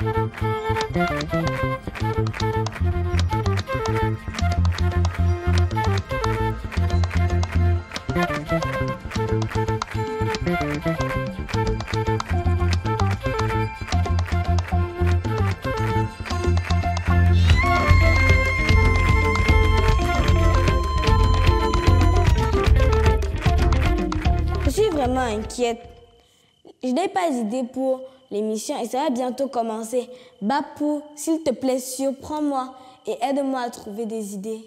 Je suis vraiment inquiète. Je n'ai pas d'idée pour l'émission et ça va bientôt commencer. Bapou, s'il te plaît, surprends-moi et aide-moi à trouver des idées.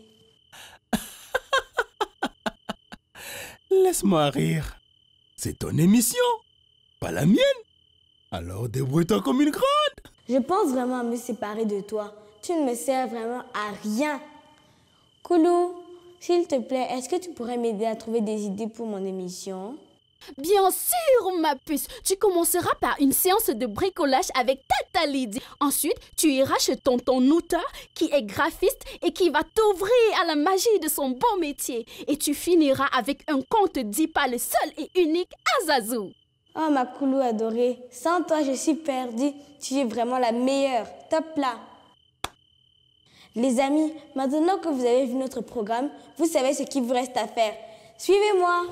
Laisse-moi rire. C'est ton émission, pas la mienne. Alors débrouille-toi comme une grande. Je pense vraiment à me séparer de toi. Tu ne me sers vraiment à rien. Koulou, s'il te plaît, est-ce que tu pourrais m'aider à trouver des idées pour mon émission? Bien sûr, ma puce. Tu commenceras par une séance de bricolage avec Tata Lydie. Ensuite, tu iras chez tonton Nouta, qui est graphiste et qui va t'ouvrir à la magie de son beau métier. Et tu finiras avec un conte dit par le seul et unique Azazou. Oh, ma Koulou adorée. Sans toi, je suis perdue. Tu es vraiment la meilleure. Top là. Les amis, maintenant que vous avez vu notre programme, vous savez ce qu'il vous reste à faire. Suivez-moi.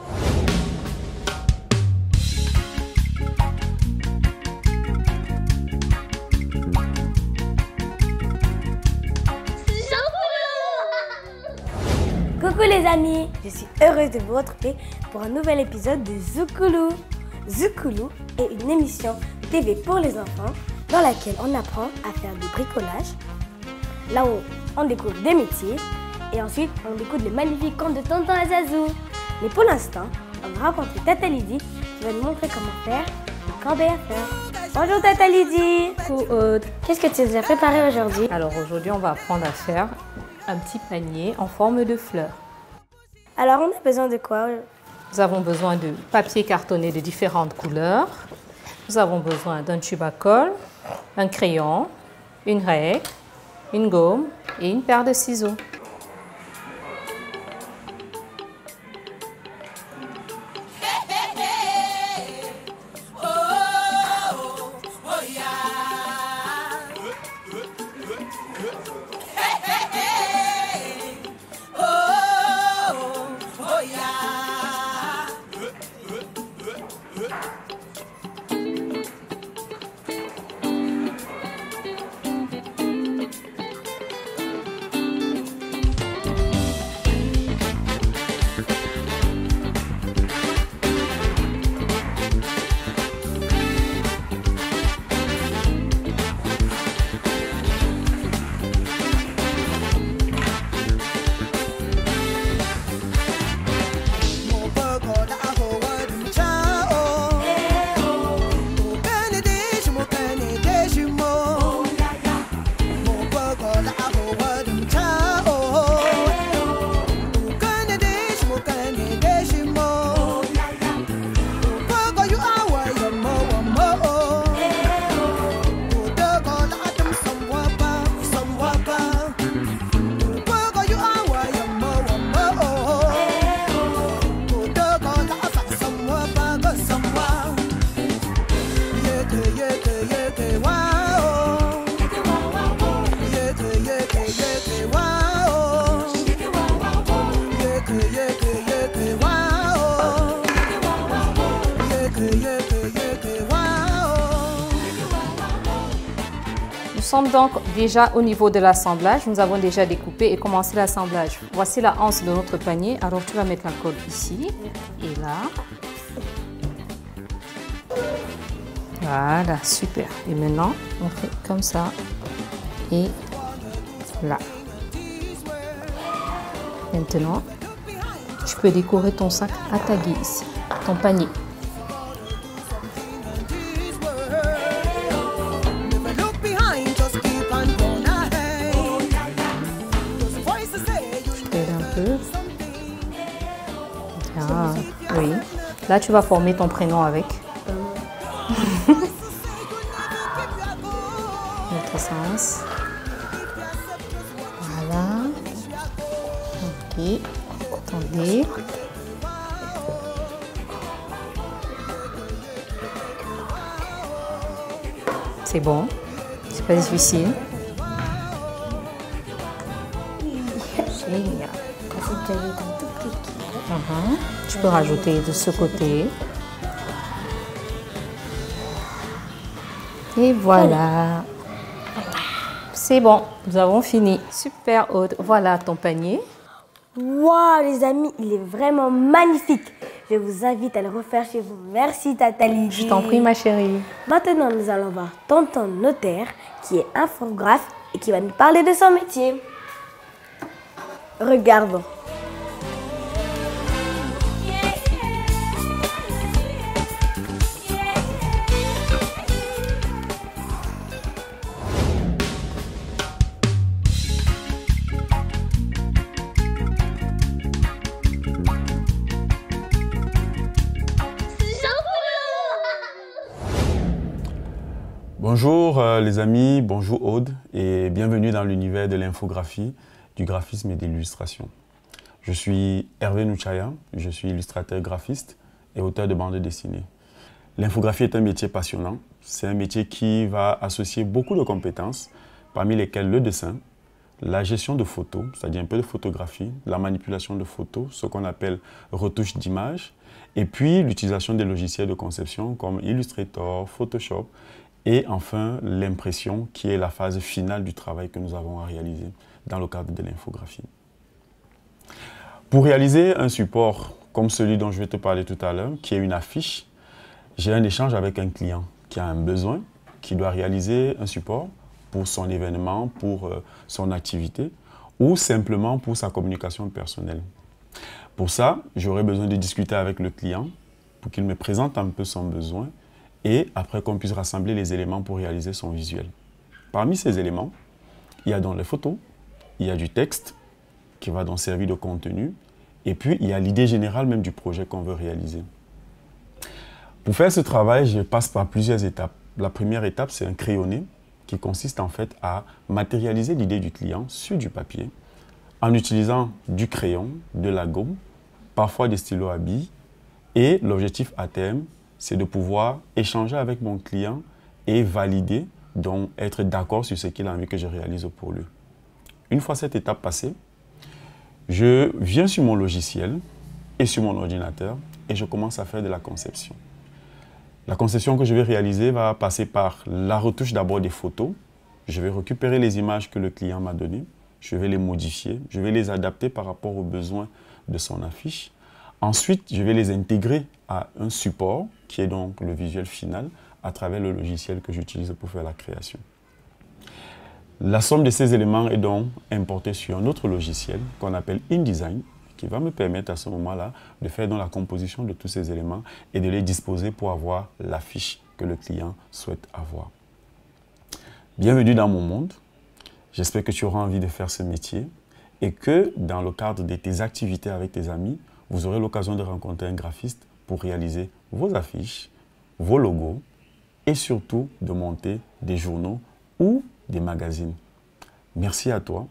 Coucou les amis, je suis heureuse de vous retrouver pour un nouvel épisode de Zoukoulou. Zoukoulou est une émission TV pour les enfants dans laquelle on apprend à faire du bricolage, là où on découvre des métiers et ensuite on découvre le magnifique conte de tonton Azazou. Mais pour l'instant, on va rencontrer Tata Lydie qui va nous montrer comment faire le corbeil à faire. Bonjour Tata Lydie. Coucou Aude. Qu'est-ce que tu nous as préparé aujourd'hui? Alors aujourd'hui on va apprendre à faire un petit panier en forme de fleurs. Alors, on a besoin de quoi? Nous avons besoin de papier cartonné de différentes couleurs. Nous avons besoin d'un tube à colle, un crayon, une règle, une gomme et une paire de ciseaux. Nous sommes donc déjà au niveau de l'assemblage. Nous avons déjà découpé et commencé l'assemblage. Voici la anse de notre panier. Alors tu vas mettre la colle ici et là. Voilà, super. Et maintenant, on fait comme ça et là. Maintenant, tu peux décorer ton sac à taguer ici, ton panier. Ah, oui. Là, tu vas former ton prénom avec. L'autre sens. Voilà. Ok. Attendez. C'est bon. C'est pas difficile. Génial. Tu peux rajouter de ce côté. Et voilà. C'est bon, nous avons fini. Super, Aude. Voilà ton panier. Waouh, les amis, il est vraiment magnifique. Je vous invite à le refaire chez vous. Merci, Tata Lydie. Je t'en prie, ma chérie. Maintenant, nous allons voir Tonton Notaire, qui est infographe et qui va nous parler de son métier. Regardons. Bonjour les amis, bonjour Aude et bienvenue dans l'univers de l'infographie, du graphisme et de l'illustration. Je suis Hervé Nouchaya, je suis illustrateur graphiste et auteur de bandes dessinées. L'infographie est un métier passionnant, c'est un métier qui va associer beaucoup de compétences, parmi lesquelles le dessin, la gestion de photos, c'est-à-dire un peu de photographie, la manipulation de photos, ce qu'on appelle retouche d'image, et puis l'utilisation des logiciels de conception comme Illustrator, Photoshop, et enfin, l'impression qui est la phase finale du travail que nous avons à réaliser dans le cadre de l'infographie. Pour réaliser un support comme celui dont je vais te parler tout à l'heure, qui est une affiche, j'ai un échange avec un client qui a un besoin, qui doit réaliser un support pour son événement, pour son activité ou simplement pour sa communication personnelle. Pour ça, j'aurai besoin de discuter avec le client pour qu'il me présente un peu son besoin et après qu'on puisse rassembler les éléments pour réaliser son visuel. Parmi ces éléments, il y a donc les photos, il y a du texte qui va donc servir de contenu, et puis il y a l'idée générale même du projet qu'on veut réaliser. Pour faire ce travail, je passe par plusieurs étapes. La première étape, c'est un crayonné qui consiste en fait à matérialiser l'idée du client sur du papier en utilisant du crayon, de la gomme, parfois des stylos à billes, et l'objectif à terme, c'est de pouvoir échanger avec mon client et valider, donc être d'accord sur ce qu'il a envie que je réalise pour lui. Une fois cette étape passée, je viens sur mon logiciel et sur mon ordinateur et je commence à faire de la conception. La conception que je vais réaliser va passer par la retouche d'abord des photos. Je vais récupérer les images que le client m'a données, je vais les modifier, je vais les adapter par rapport aux besoins de son affiche. Ensuite, je vais les intégrer à un support, qui est donc le visuel final, à travers le logiciel que j'utilise pour faire la création. La somme de ces éléments est donc importée sur un autre logiciel qu'on appelle InDesign, qui va me permettre à ce moment-là de faire donc la composition de tous ces éléments et de les disposer pour avoir l'affiche que le client souhaite avoir. Bienvenue dans mon monde. J'espère que tu auras envie de faire ce métier et que dans le cadre de tes activités avec tes amis, vous aurez l'occasion de rencontrer un graphiste pour réaliser vos affiches, vos logos et surtout de monter des journaux ou des magazines. Merci à toi.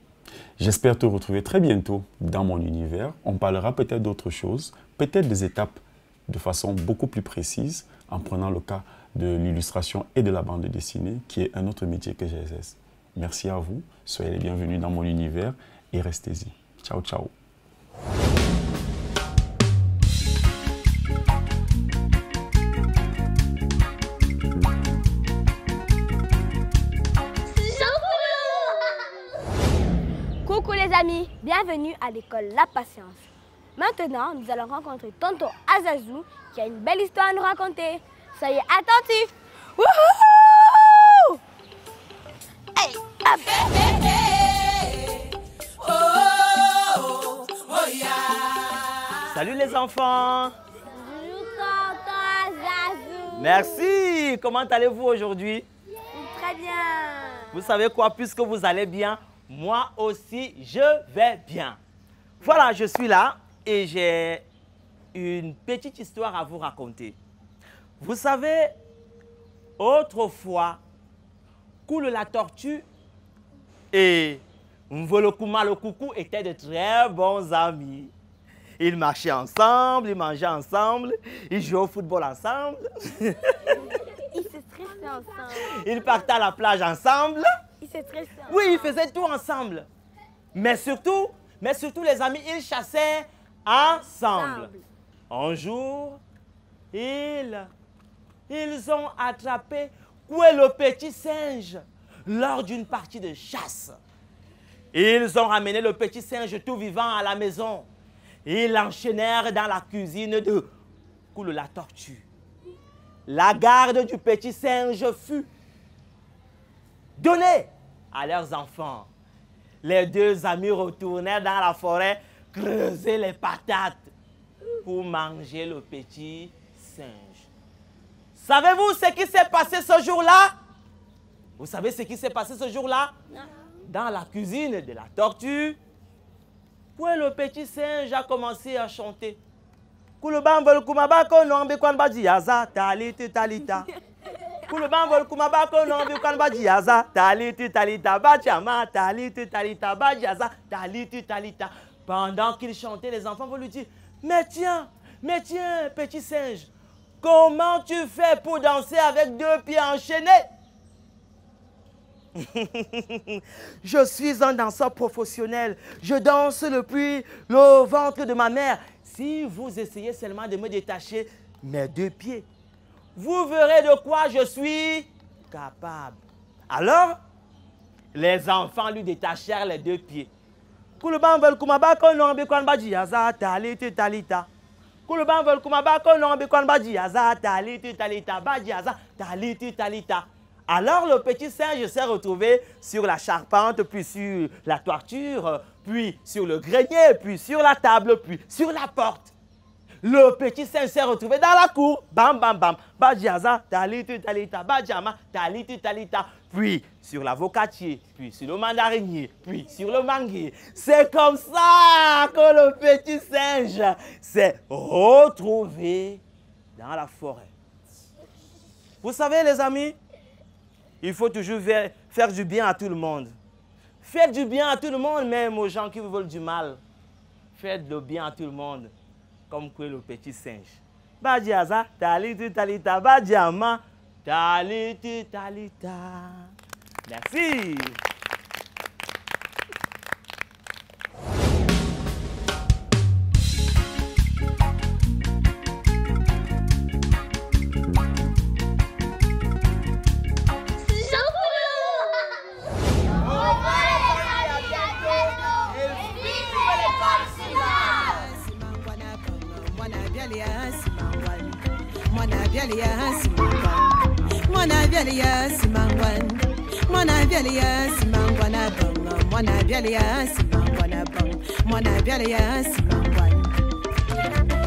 J'espère te retrouver très bientôt dans mon univers. On parlera peut-être d'autres choses, peut-être des étapes de façon beaucoup plus précise en prenant le cas de l'illustration et de la bande dessinée qui est un autre métier que j'exerce. Merci à vous. Soyez les bienvenus dans mon univers et restez-y. Ciao, ciao. Bienvenue à l'école La Patience. Maintenant, nous allons rencontrer Tonton Azazou qui a une belle histoire à nous raconter. Soyez attentifs. Wouhou! Hey, hop! Hey, hey, hey. Oh, oh, oh, yeah. Salut les enfants. Bonjour Tonton Azazou. Merci. Comment allez-vous aujourd'hui? Yeah. Très bien. Vous savez quoi? Puisque vous allez bien, moi aussi, je vais bien. Voilà, je suis là et j'ai une petite histoire à vous raconter. Vous savez, autrefois, Koule la tortue et Mvolokuma le coucou étaient de très bons amis. Ils marchaient ensemble, ils mangeaient ensemble, ils jouaient au football ensemble. Ils se stressaient Ils partaient à la plage ensemble. Oui, ils faisaient tout ensemble. Mais surtout les amis, ils chassaient ensemble. Un jour, ils ont attrapé le petit singe lors d'une partie de chasse. Ils ont ramené le petit singe tout vivant à la maison. Ils l'enchaînèrent dans la cuisine de Coule la tortue. La garde du petit singe fut donnée à leurs enfants. Les deux amis retournèrent dans la forêt creuser les patates pour manger le petit singe. Savez-vous ce qui s'est passé ce jour-là? Vous savez ce qui s'est passé ce jour-là? Dans la cuisine de la tortue, le petit singe a commencé à chanter. Pendant qu'il chantait, les enfants vont lui dire, mais tiens, petit singe, comment tu fais pour danser avec deux pieds enchaînés? Je suis un danseur professionnel. Je danse depuis le ventre de ma mère. Si vous essayez seulement de me détacher mes deux pieds, vous verrez de quoi je suis capable. Alors, les enfants lui détachèrent les deux pieds. Alors le petit singe s'est retrouvé sur la charpente, puis sur la toiture, puis sur le grenier, puis sur la table, puis sur la porte. Le petit singe s'est retrouvé dans la cour. Bam, bam, bam. Badjaza, talitu, talita, badjama, talitu, talita. Puis sur l'avocatier, puis sur le mandarinier, puis sur le manguier. C'est comme ça que le petit singe s'est retrouvé dans la forêt. Vous savez, les amis, il faut toujours faire du bien à tout le monde. Faites du bien à tout le monde, même aux gens qui vous veulent du mal. Faites le bien à tout le monde, comme que le petit singe. Badiaza, talitu talita, badiama, talitu talita. Merci. Mwana biali ya simangwana bang, mwana biali ya simangwana.